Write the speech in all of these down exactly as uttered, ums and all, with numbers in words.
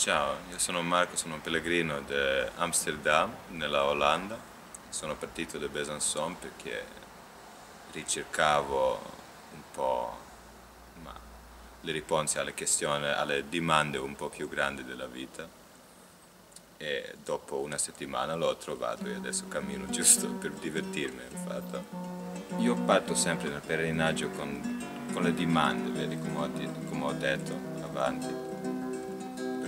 Ciao, io sono Marco, sono un pellegrino di Amsterdam, nella Olanda. Sono partito da Besançon perché ricercavo un po' ma, le risposte alle questioni, alle domande un po' più grandi della vita. E dopo una settimana l'ho trovato e adesso cammino giusto per divertirmi, infatti. Io parto sempre nel pellegrinaggio con, con le domande, vedi come ho, come ho detto avanti.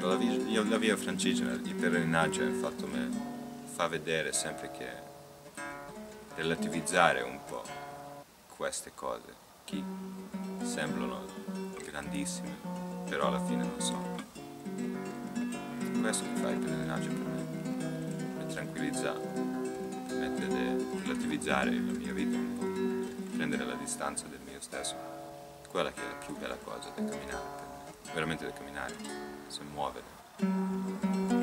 La via, la via Francigena, il pellegrinaggio infatti mi fa vedere sempre che relativizzare un po' queste cose che sembrano grandissime, però alla fine non sono. Questo che fa il pellegrinaggio per me, mi tranquillizza, mi permette di relativizzare la mia vita un po', prendere la distanza del mio stesso, quella che è la più bella cosa da camminare per me, veramente da camminare. Se muovere.